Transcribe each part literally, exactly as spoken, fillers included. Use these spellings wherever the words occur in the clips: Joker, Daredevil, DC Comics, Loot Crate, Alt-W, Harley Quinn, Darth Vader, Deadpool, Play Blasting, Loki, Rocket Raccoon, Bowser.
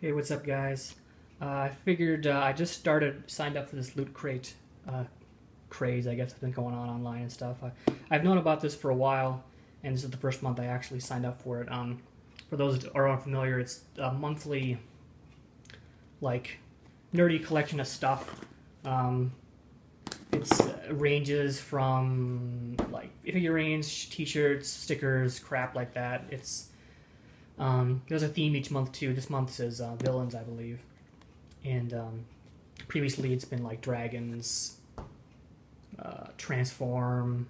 Hey, what's up, guys? Uh, I figured uh, I just started, signed up for this Loot Crate uh, craze, I guess, that's been going on online and stuff. I, I've known about this for a while, and this is the first month I actually signed up for it. Um, for those that are unfamiliar, it's a monthly, like, nerdy collection of stuff. Um, it uh, ranges from, like, figurines, t-shirts, stickers, crap like that. It's Um, there's a theme each month too. This month is uh, villains, I believe, and um, previously it's been like dragons, uh, transform,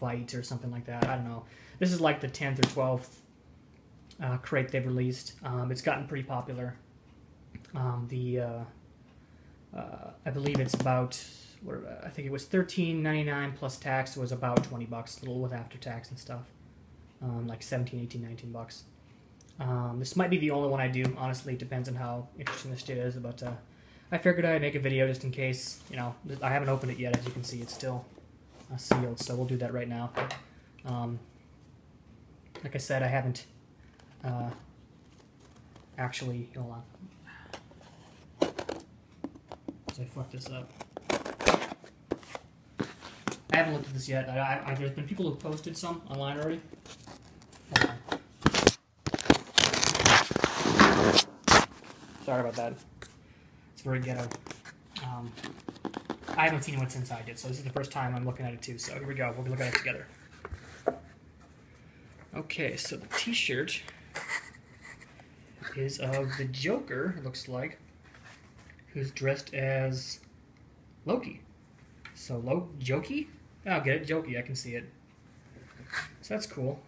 fight, or something like that. I don't know. This is like the tenth or twelfth uh, crate they've released. Um, it's gotten pretty popular. Um, the uh, uh, I believe it's about what, I think it was thirteen ninety-nine plus tax. It was about twenty bucks, a little with after tax and stuff, um, like seventeen, eighteen, nineteen bucks. Um, this might be the only one I do, honestly. It depends on how interesting this shit is, but uh, I figured I'd make a video just in case. You know, I haven't opened it yet, as you can see. It's still uh, sealed, so we'll do that right now. Um, like I said, I haven't uh, actually, hold on, so I fucked this up. I haven't looked at this yet. I, I, I, there's been people who posted some online already. Sorry about that. It's very ghetto. Um, I haven't seen what's inside yet, so this is the first time I'm looking at it too. So here we go. We'll look at it together. Okay, so the T-shirt is of the Joker, it looks like, who's dressed as Loki. So Lo Jokey? I'll get it. Jokey. I can see it. So that's cool.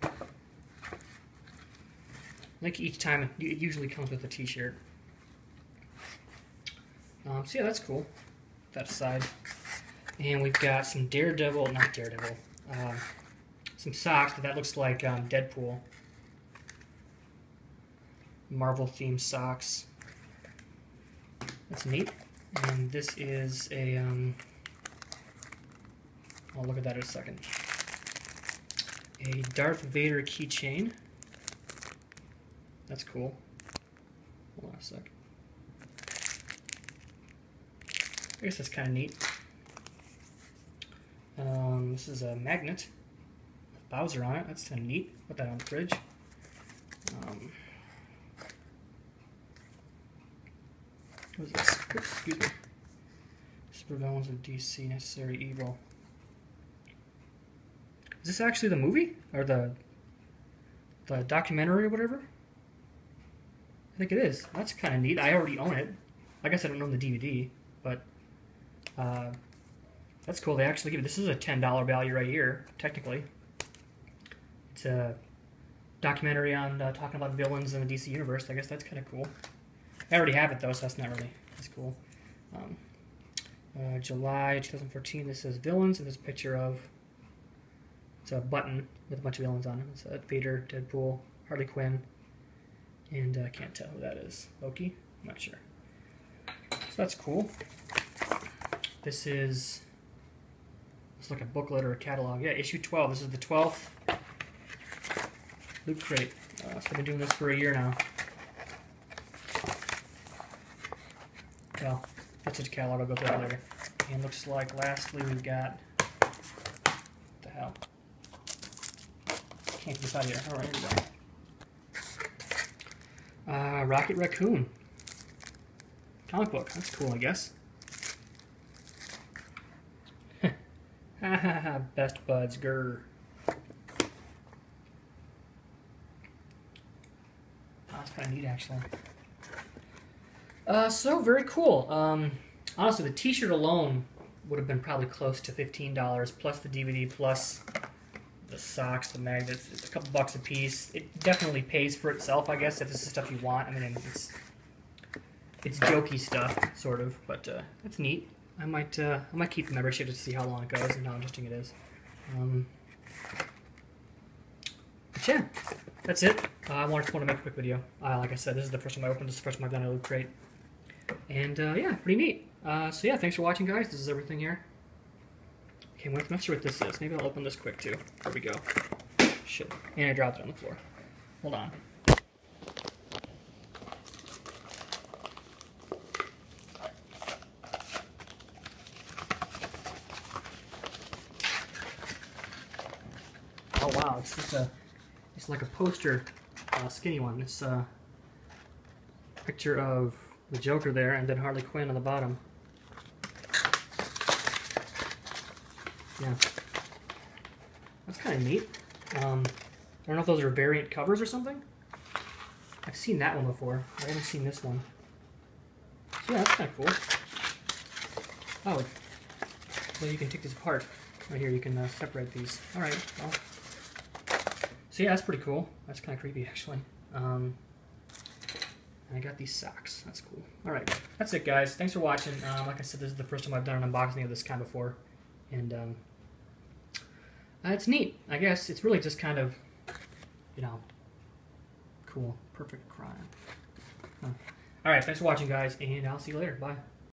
Like each time, it usually comes with a T-shirt. Um, so yeah, that's cool. Put that aside. And we've got some Daredevil, not Daredevil, uh, some socks, but that looks like um, Deadpool. Marvel-themed socks. That's neat. And this is a, um, I'll look at that in a second. A Darth Vader keychain. That's cool. Hold on a sec. I guess that's kind of neat. Um, this is a magnet with Bowser on it. That's kind of neat. Put that on the fridge. Um, what is this? Oops, excuse me. Supervillains of D C, Necessary Evil. Is this actually the movie? Or the, the documentary or whatever? I think it is. That's kind of neat. I already own it. I guess I don't own the D V D, but... Uh, that's cool. They actually give it. This is a ten dollar value right here, technically. It's a documentary on uh, talking about villains in the D C universe. I guess that's kind of cool. I already have it though, so that's not really. That's cool. Um, uh, July two thousand fourteen. This says villains, and there's a picture of. It's a button with a bunch of villains on it. It's uh, Vader, Deadpool, Harley Quinn, and I uh, can't tell who that is. Loki? I'm not sure. So that's cool. This is, it's like a booklet or a catalog. Yeah, issue twelve. This is the twelfth Loot Crate. Uh, so I've been doing this for a year now. Well, that's a catalog. I'll go through that later. And looks like, lastly, we've got, what the hell? Can't get this out of here. All right, here we go. Uh, Rocket Raccoon. Comic book. That's cool, I guess. Ha ha ha, best buds, grr. That's kind of neat, actually. Uh, so, very cool. Um, honestly, the t-shirt alone would have been probably close to fifteen dollars, plus the D V D, plus the socks, the magnets. It's a couple bucks a piece. It definitely pays for itself, I guess, if this is stuff you want. I mean, it's, it's jokey stuff, sort of, but uh, that's neat. I might uh, I might keep the membership to see how long it goes and how interesting it is. Um, but yeah, that's it. Uh, I just want to make a quick video. Uh, like I said, this is the first time I opened. This is the first time I've done a Loot Crate. And uh, yeah, pretty neat. Uh, so yeah, thanks for watching, guys. This is everything here. Okay, I'm not sure what this is. Maybe I'll open this quick too. Here we go. Shit. And I dropped it on the floor. Hold on. It's just a, it's like a poster, uh, skinny one. It's a picture of the Joker there, and then Harley Quinn on the bottom. Yeah, that's kind of neat. Um, I don't know if those are variant covers or something. I've seen that one before. I haven't seen this one. So yeah, that's kind of cool. Oh, well, you can take this apart. Right here, you can uh, separate these. All right. Well. So yeah, that's pretty cool. That's kind of creepy, actually. Um, and I got these socks. That's cool. All right. That's it, guys. Thanks for watching. Um, like I said, this is the first time I've done an unboxing of this kind before. And um, uh, it's neat, I guess. It's really just kind of, you know, cool. Perfect crime. Huh. All right. Thanks for watching, guys. And I'll see you later. Bye.